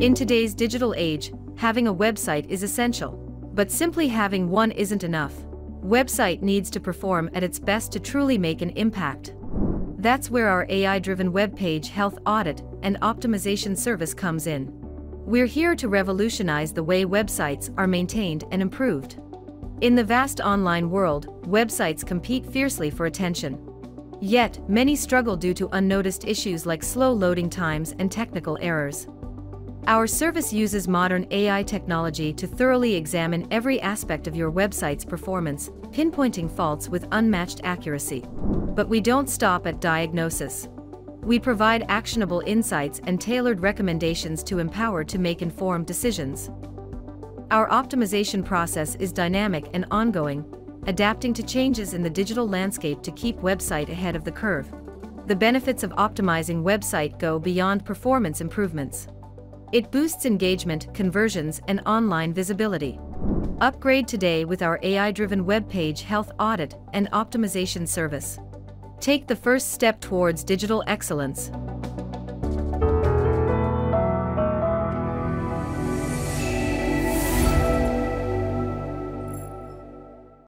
In today's digital age, having a website is essential, but simply having one isn't enough. Website needs to perform at its best to truly make an impact. That's where our AI-driven webpage health audit and optimization service comes in. We're here to revolutionize the way websites are maintained and improved. In the vast online world, websites compete fiercely for attention. Yet, many struggle due to unnoticed issues like slow loading times and technical errors. Our service uses modern AI technology to thoroughly examine every aspect of your website's performance, pinpointing faults with unmatched accuracy. But we don't stop at diagnosis. We provide actionable insights and tailored recommendations to empower to make informed decisions. Our optimization process is dynamic and ongoing, adapting to changes in the digital landscape to keep website ahead of the curve. The benefits of optimizing website go beyond performance improvements. It boosts engagement, conversions, and online visibility. Upgrade today with our AI-driven webpage health audit and optimization service. Take the first step towards digital excellence.